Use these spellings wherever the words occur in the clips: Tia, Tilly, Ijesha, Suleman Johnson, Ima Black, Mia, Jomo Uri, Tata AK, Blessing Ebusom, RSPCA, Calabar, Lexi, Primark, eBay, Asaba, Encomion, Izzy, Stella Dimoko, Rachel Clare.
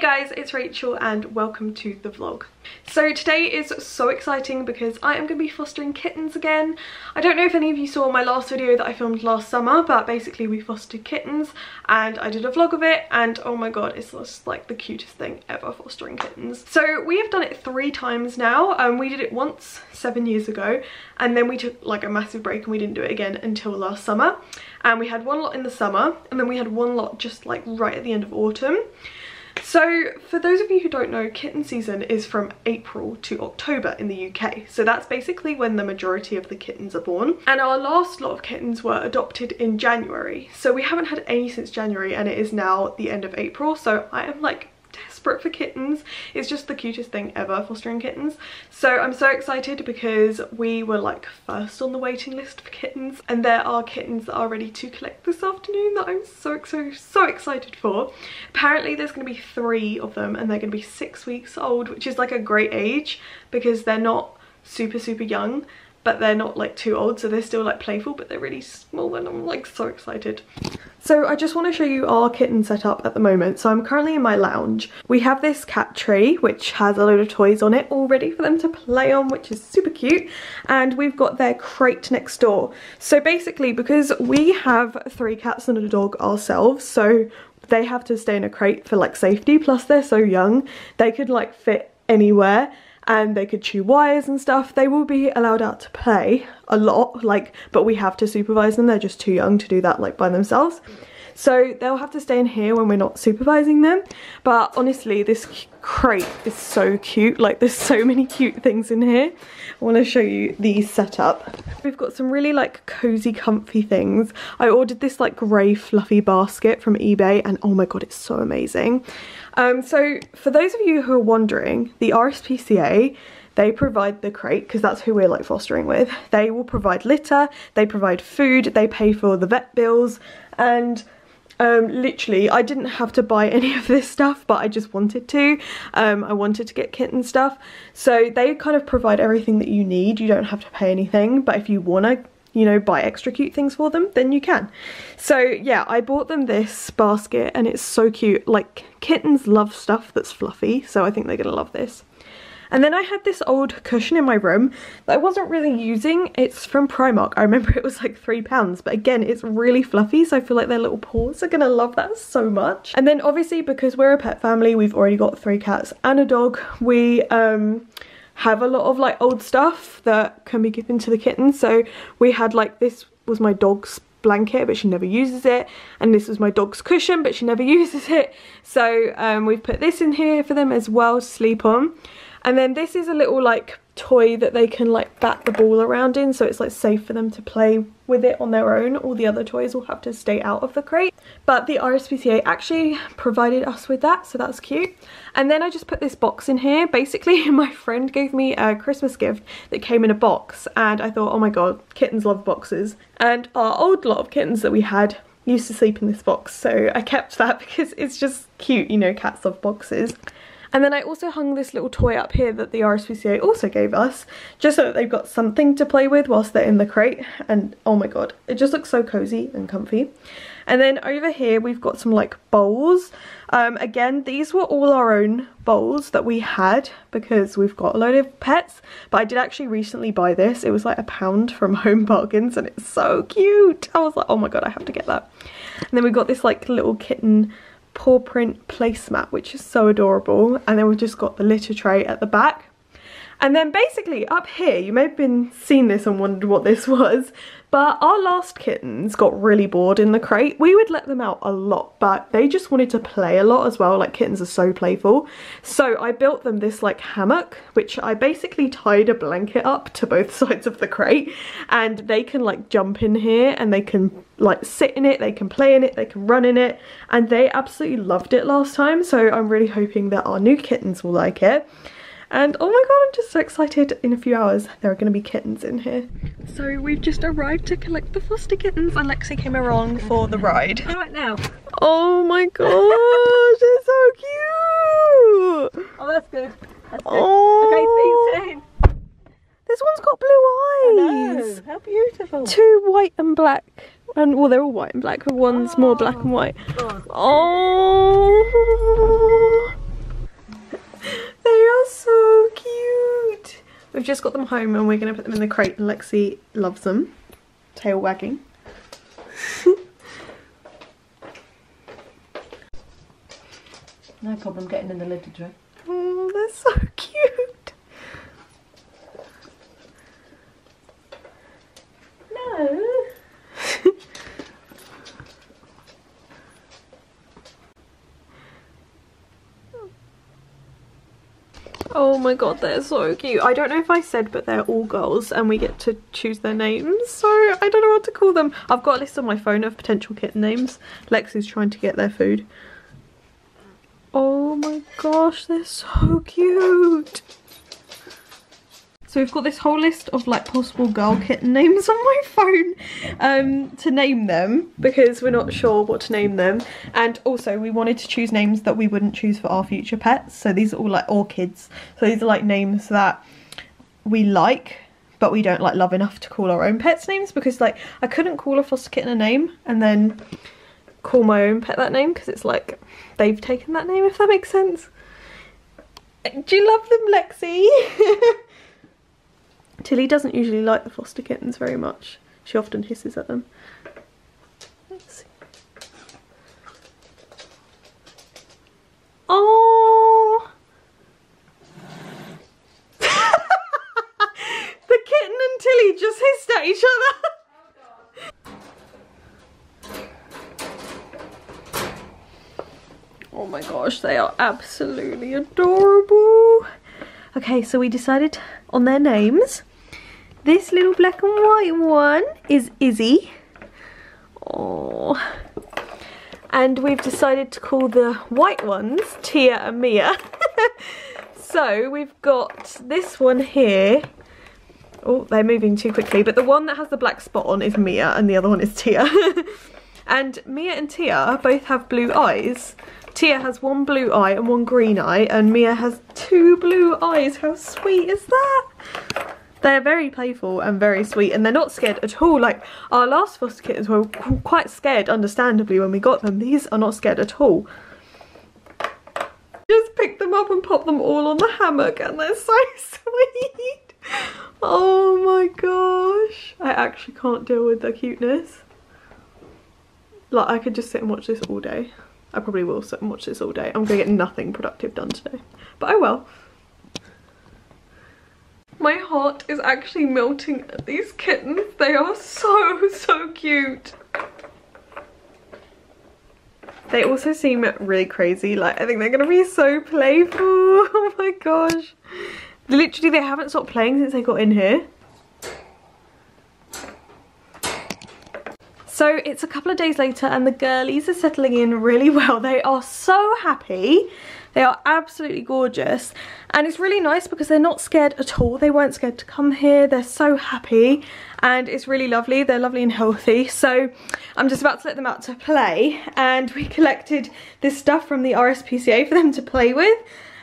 Hey guys, it's Rachel and welcome to the vlog. So today is so exciting because I am going to be fostering kittens again. I don't know if any of you saw my last video that I filmed last summer, but basically we fostered kittens and I did a vlog of it, and oh my god, it's just like the cutest thing ever, fostering kittens. So we have done it 3 times now. We did it once 7 years ago, and then we took like a massive break and we didn't do it again until last summer. And we had one lot in the summer, and then we had one lot just like right at the end of autumn. So for those of you who don't know, kitten season is from April to October in the UK. So that's basically when the majority of the kittens are born. And our last lot of kittens were adopted in January. So we haven't had any since January, and it is now the end of April. So I am like desperate for kittens. It's just the cutest thing ever, fostering kittens. So I'm so excited because we were like first on the waiting list for kittens, and there are kittens that are ready to collect this afternoon that I'm so excited for. Apparently there's going to be 3 of them and they're going to be 6 weeks old, which is like a great age because they're not super young, but they're not like too old, so they're still like playful, but they're really small, and I'm like so excited. So I just want to show you our kitten setup at the moment. So I'm currently in my lounge. We have this cat tree which has a load of toys on it all ready for them to play on, which is super cute. And we've got their crate next door. So basically, because we have 3 cats and a dog ourselves, so they have to stay in a crate for like safety, plus they're so young, they could like fit anywhere. And they could chew wires and stuff. They will be allowed out to play a lot, like, but we have to supervise them. They're just too young to do that like by themselves. So they'll have to stay in here when we're not supervising them. But honestly, this crate is so cute. Like, there's so many cute things in here. I want to show you the setup. We've got some really like cozy, comfy things. I ordered this like grey fluffy basket from eBay, and oh my god, it's so amazing. So for those of you who are wondering, the RSPCA, they provide the crate because that's who we're like fostering with. They will provide litter, they provide food, they pay for the vet bills, and literally I didn't have to buy any of this stuff, but I just wanted to. I wanted to get kitten stuff. So they kind of provide everything that you need. You don't have to pay anything, but if you want to, you know, buy extra cute things for them, then you can. So yeah, I bought them this basket and it's so cute. Like, kittens love stuff that's fluffy, so I think they're gonna love this. And then I had this old cushion in my room that I wasn't really using. It's from Primark. I remember it was like £3, but again, it's really fluffy, so I feel like their little paws are gonna love that so much. And then obviously, because we're a pet family, we've already got 3 cats and a dog. We have a lot of like old stuff that can be given to the kittens. So we had like, this was my dog's blanket, but she never uses it, and this was my dog's cushion, but she never uses it. So we've put this in here for them as well to sleep on. And then this is a little like toy that they can like bat the ball around in, so it's like safe for them to play with it on their own. All the other toys will have to stay out of the crate, but the RSPCA actually provided us with that, so that's cute. And then I just put this box in here. Basically, my friend gave me a Christmas gift that came in a box, and I thought, oh my god, kittens love boxes. And our old lot of kittens that we had used to sleep in this box, so I kept that because it's just cute, you know, cats love boxes. And then I also hung this little toy up here that the RSPCA also gave us, just so that they've got something to play with whilst they're in the crate. And oh my god, it just looks so cozy and comfy. And then over here we've got some like bowls. Again, these were all our own bowls that we had because we've got a load of pets, but I did actually recently buy this. It was like £1 from Home Bargains, and it's so cute. I was like, oh my god, I have to get that. And then we got this like little kitten paw print placemat, which is so adorable. And then we've just got the litter tray at the back. And then basically up here, you may have been seeing this and wondered what this was, but our last kittens got really bored in the crate. We would let them out a lot, but they just wanted to play a lot as well. Like, kittens are so playful. So I built them this like hammock, which I basically tied a blanket up to both sides of the crate, and they can like jump in here, and they can like sit in it, they can play in it, they can run in it, and they absolutely loved it last time. So I'm really hoping that our new kittens will like it. And oh my god, I'm just so excited. In a few hours there are going to be kittens in here. So we've just arrived to collect the foster kittens, and Lexi came along for the ride. All right now. Oh my gosh, they're so cute. Oh, that's good. That's good. Oh. Okay, see you soon. This one's got blue eyes. I know. How beautiful. 2 white and black. And well, they're all white and black, but one's more black and white. Oh. are so cute. We've just got them home and we're going to put them in the crate. Lexi loves them. Tail wagging. No problem getting in the litter tray. Oh, they're so cute. No. Oh my god, they're so cute. I don't know if I said, but they're all girls and we get to choose their names, so I don't know what to call them. I've got a list on my phone of potential kitten names. Lexi's trying to get their food. Oh my gosh, they're so cute. So we've got this whole list of like possible girl kitten names on my phone to name them, because we're not sure what to name them. And also we wanted to choose names that we wouldn't choose for our future pets. So these are all like, or kids. So these are like names that we like, but we don't like love enough to call our own pets names, because like I couldn't call a foster kitten a name and then call my own pet that name, because it's like they've taken that name, if that makes sense. Do you love them, Lexi? Tilly doesn't usually like the foster kittens very much. She often hisses at them. Let's see. Oh, the kitten and Tilly just hissed at each other. Oh my gosh, they are absolutely adorable. Okay, so we decided on their names. This little black and white one is Izzy. Oh. And we've decided to call the white ones Tia and Mia. So we've got this one here. Oh, they're moving too quickly. But the one that has the black spot on is Mia and the other one is Tia. And Mia and Tia both have blue eyes. Tia has one blue eye and one green eye, and Mia has two blue eyes. How sweet is that? They're very playful and very sweet, and they're not scared at all. Like, our last foster kittens were quite scared, understandably, when we got them. These are not scared at all. Just pick them up and pop them all on the hammock, and they're so sweet. Oh my gosh. I actually can't deal with their cuteness. Like, I could just sit and watch this all day. I probably will sit and watch this all day. I'm gonna get nothing productive done today, but I will. My heart is actually melting at these kittens. They are so, so cute. They also seem really crazy. Like, I think they're gonna be so playful. Oh my gosh. Literally, they haven't stopped playing since they got in here. So it's a couple of days later and the girlies are settling in really well. They are so happy. They are absolutely gorgeous. And it's really nice because they're not scared at all. They weren't scared to come here. They're so happy. And it's really lovely. They're lovely and healthy. So I'm just about to let them out to play. And we collected this stuff from the RSPCA for them to play with.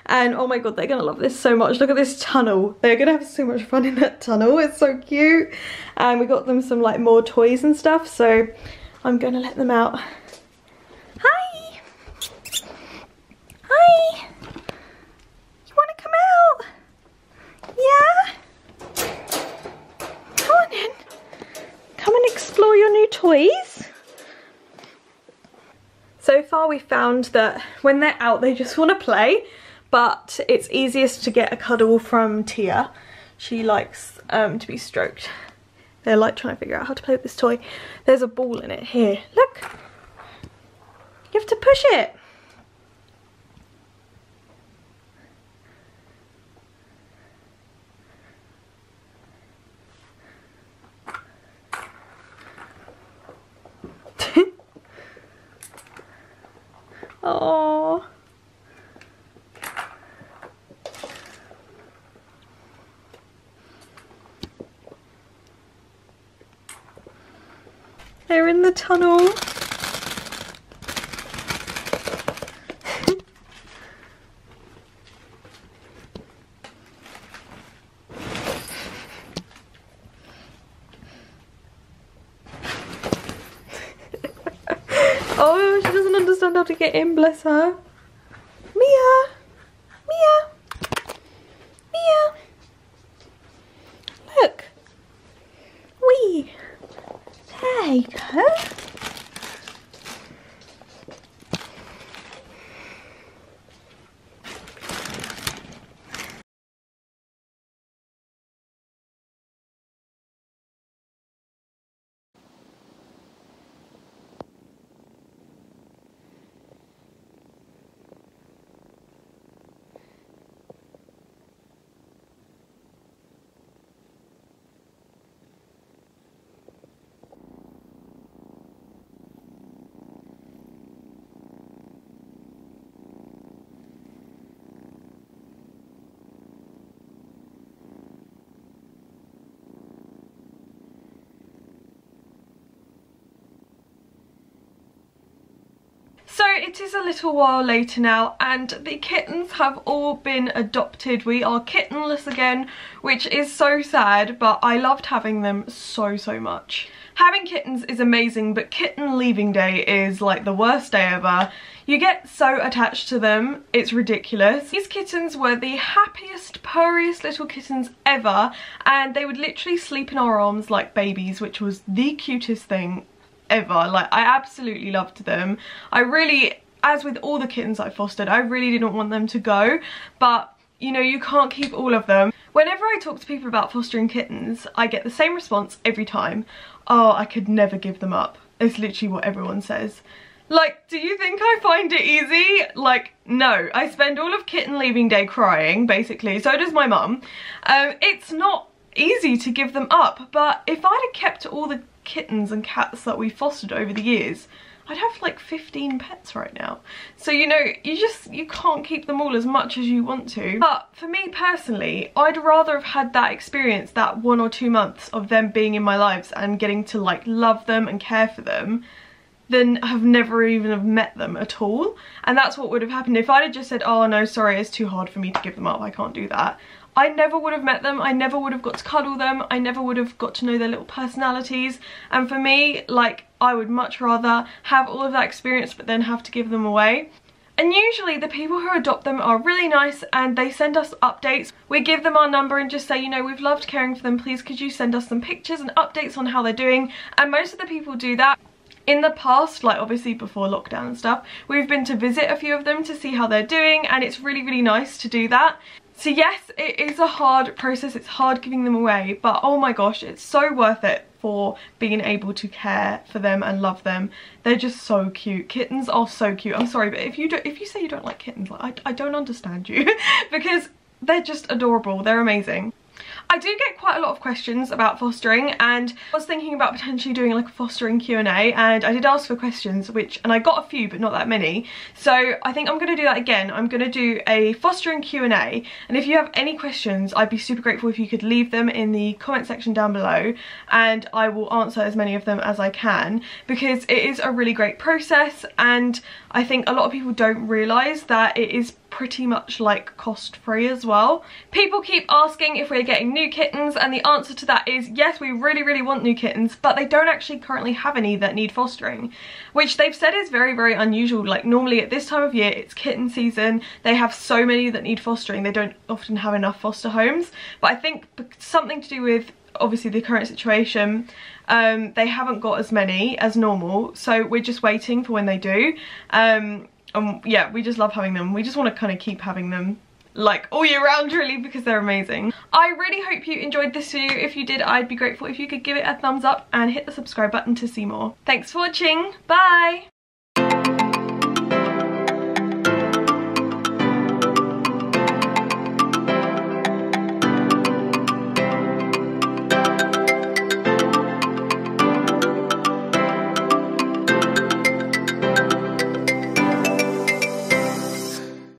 And oh my god, they're going to love this so much. Look at this tunnel. They're going to have so much fun in that tunnel. It's so cute. And we got them some like more toys and stuff. So I'm going to let them out. Hi. Hi. You want to come out? Yeah? Come on in. Come and explore your new toys. So far we've found that when they're out, they just want to play. But it's easiest to get a cuddle from Tia. She likes to be stroked. They're like trying to figure out how to play with this toy. There's a ball in it here. Look. You have to push it. Oh. They're in the tunnel. Oh, she doesn't understand how to get in, bless her. Mia! Mia! There you go. So it is a little while later now and the kittens have all been adopted. We are kittenless again, which is so sad, but I loved having them so much. Having kittens is amazing, but kitten leaving day is like the worst day ever. You get so attached to them, it's ridiculous. These kittens were the happiest, purriest little kittens ever, and they would literally sleep in our arms like babies, which was the cutest thing ever. Like, I absolutely loved them. I really, as with all the kittens I fostered, I really didn't want them to go, but you know, you can't keep all of them. Whenever I talk to people about fostering kittens, I get the same response every time. Oh, I could never give them up. It's literally what everyone says. Like, do you think I find it easy? Like, no. I spend all of kitten leaving day crying, basically. So does my mum. It's not easy to give them up, but if I'd have kept all the kittens and cats that we fostered over the years, I'd have like 15 pets right now. So you know, you can't keep them all as much as you want to. But for me personally, I'd rather have had that experience, that 1 or 2 months of them being in my lives and getting to like love them and care for them, than have never even have met them at all. And that's what would have happened if I'd have just said, oh no, sorry, it's too hard for me to give them up, I can't do that. I never would have met them, I never would have got to cuddle them, I never would have got to know their little personalities. And for me, like, I would much rather have all of that experience but then have to give them away. And usually the people who adopt them are really nice and they send us updates. We give them our number and just say, you know, we've loved caring for them, please could you send us some pictures and updates on how they're doing? And most of the people do that. In the past, like obviously before lockdown and stuff, we've been to visit a few of them to see how they're doing, and it's really nice to do that. So yes, it is a hard process, it's hard giving them away, but oh my gosh, it's so worth it for being able to care for them and love them. They're just so cute. Kittens are so cute. I'm sorry, but if you say you don't like kittens, like, I don't understand you because they're just adorable, they're amazing. I do get quite a lot of questions about fostering, and I was thinking about potentially doing like a fostering Q&A, and I did ask for questions, and I got a few but not that many, so I think I'm going to do that again. I'm going to do a fostering Q&A, and if you have any questions, I'd be super grateful if you could leave them in the comment section down below, and I will answer as many of them as I can, because it is a really great process, and I think a lot of people don't realise that it is pretty much like cost free as well. People keep asking if we're getting new kittens, and the answer to that is yes, we really want new kittens, but they don't actually currently have any that need fostering, which they've said is very unusual. Like, normally at this time of year it's kitten season, they have so many that need fostering, they don't often have enough foster homes, but I think something to do with obviously the current situation, they haven't got as many as normal, so we're just waiting for when they do. Yeah, we just love having them. We just want to kind of keep having them like all year round really, because they're amazing. I really hope you enjoyed this video. If you did, I'd be grateful if you could give it a thumbs up and hit the subscribe button to see more. Thanks for watching. Bye!